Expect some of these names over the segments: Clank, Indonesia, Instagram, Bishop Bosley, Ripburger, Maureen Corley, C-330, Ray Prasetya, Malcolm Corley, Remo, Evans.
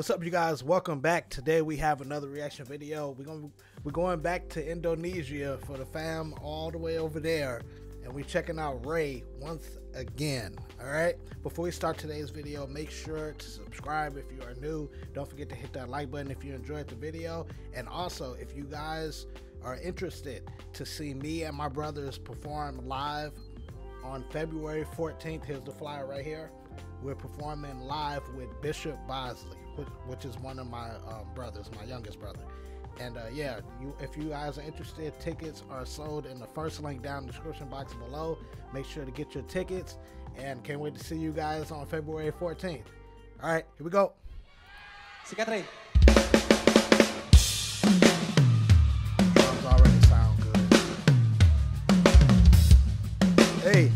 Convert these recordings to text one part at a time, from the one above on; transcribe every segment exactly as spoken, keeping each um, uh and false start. What's up, you guys? Welcome back. Today we have another reaction video. We're going we're going back to Indonesia for the fam all the way over there, and we're checking out Ray once again. All right, before we start today's video, make sure to subscribe if you are new. Don't forget to hit that like button if you enjoyed the video, and also if you guys are interested to see me and my brothers perform live on February fourteenth, here's the flyer right here. We're performing live with Bishop Bosley, which, which is one of my um, brothers, my youngest brother. And uh, yeah, you, if you guys are interested, tickets are sold in the first link down in the description box below. Make sure to get your tickets, and can't wait to see you guys on February fourteenth. All right, here we go. Sikat, Ray. Drums already sound good. Hey.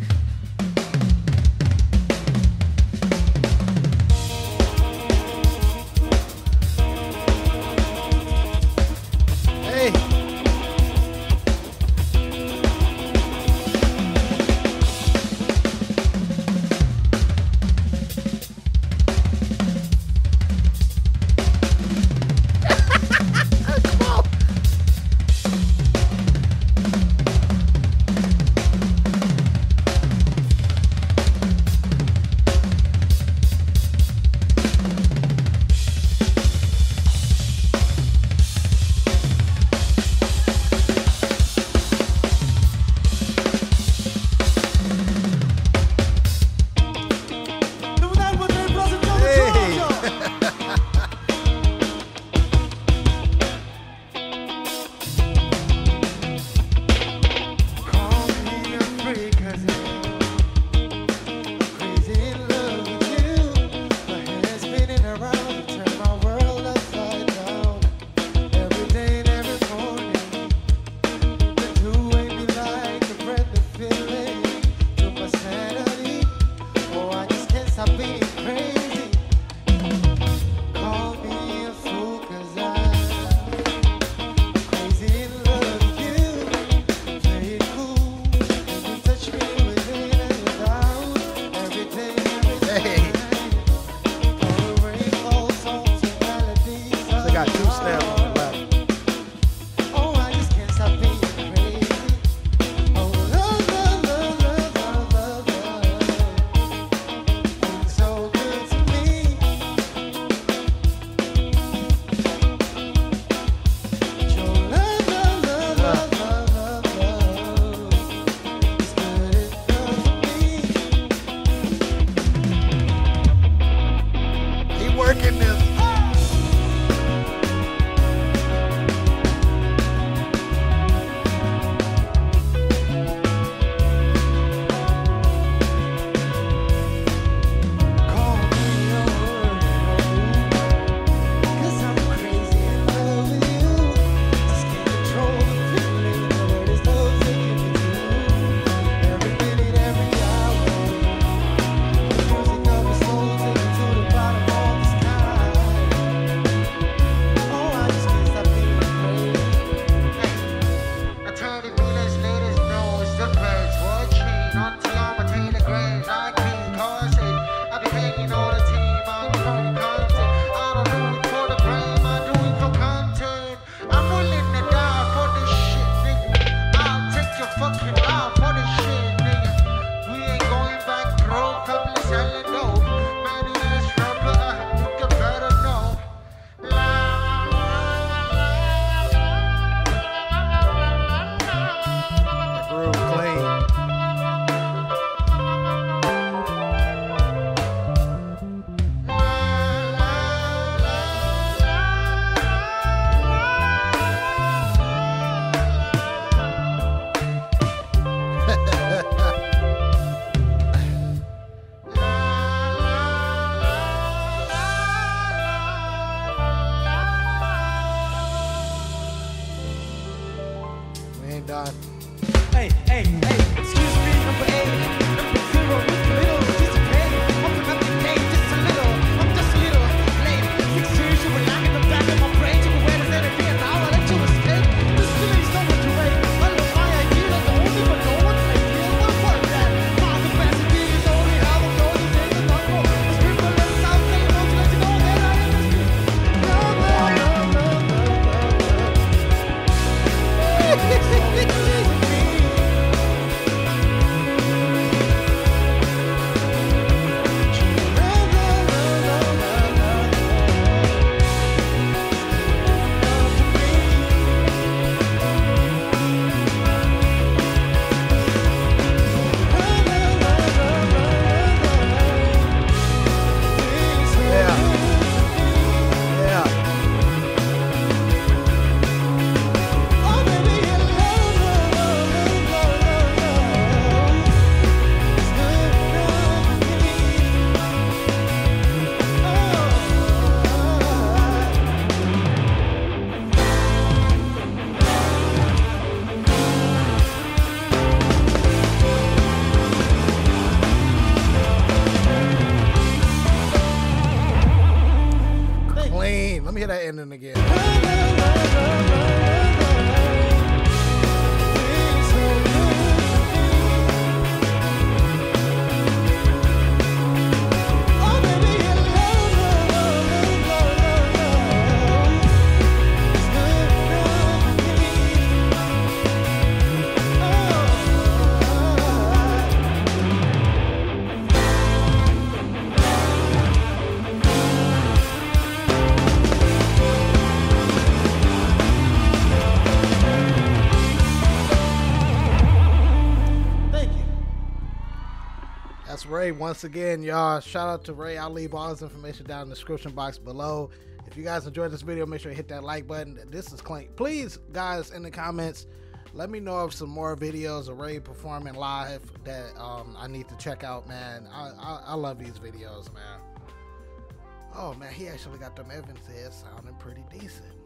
Hey, hey, hey, excuse me, number eight, number zero, little, just a pain, open up the gate, just a little, I'm just a little late, six years you were lying in the back of my brain, took away the energy and now I let you escape, this feeling's not what you make, I don't know why I feel like the only one knows, I feel not what that, my capacity is only how I'm going to take it, I know, there's people in the South, they don't let you know that I am the street. clean. Let me hear that ending again. Ray, once again, y'all, shout out to Ray. I'll leave all his information down in the description box below. If you guys enjoyed this video, make sure you hit that like button. This is Clank. Please, guys, in the comments, let me know of some more videos of Ray performing live that um I need to check out, man. I, I I love these videos, man. Oh man, he actually got them Evans heads sounding pretty decent,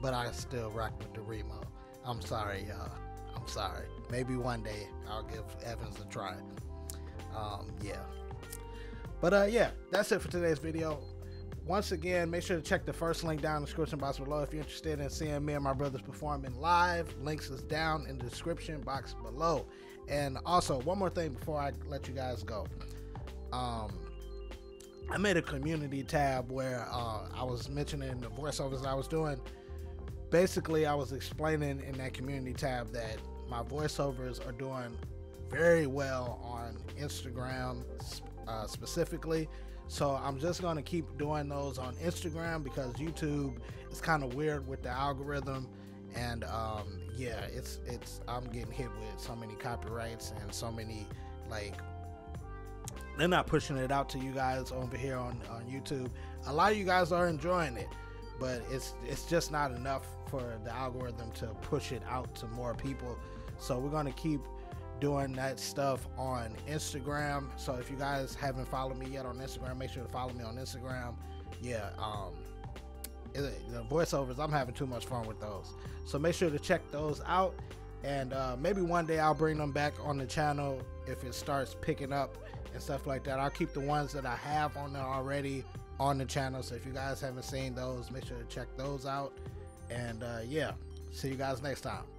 but I still rock with the Remo. I'm sorry, y'all. I'm sorry. Maybe one day I'll give Evans a try. Um, yeah. But uh, yeah, that's it for today's video. Once again, make sure to check the first link down in the description box below if you're interested in seeing me and my brothers performing live. Links is down in the description box below. And also, one more thing before I let you guys go. Um, I made a community tab where uh, I was mentioning the voiceovers I was doing. Basically, I was explaining in that community tab that my voiceovers are doing very well on Instagram uh, specifically. So I'm just going to keep doing those on Instagram because YouTube is kind of weird with the algorithm. And um, yeah, it's, it's, I'm getting hit with so many copyrights and so many, like, they're not pushing it out to you guys over here on, on YouTube. A lot of you guys are enjoying it, but it's it's just not enough for the algorithm to push it out to more people. So we're going to keep doing that stuff on Instagram. So if you guys haven't followed me yet on Instagram, make sure to follow me on Instagram. Yeah, um it, the voiceovers, I'm having too much fun with those, so make sure to check those out. And uh maybe one day I'll bring them back on the channel if it starts picking up and stuff like that. I'll keep the ones that I have on there already on the channel, so if you guys haven't seen those, make sure to check those out. And uh yeah, see you guys next time.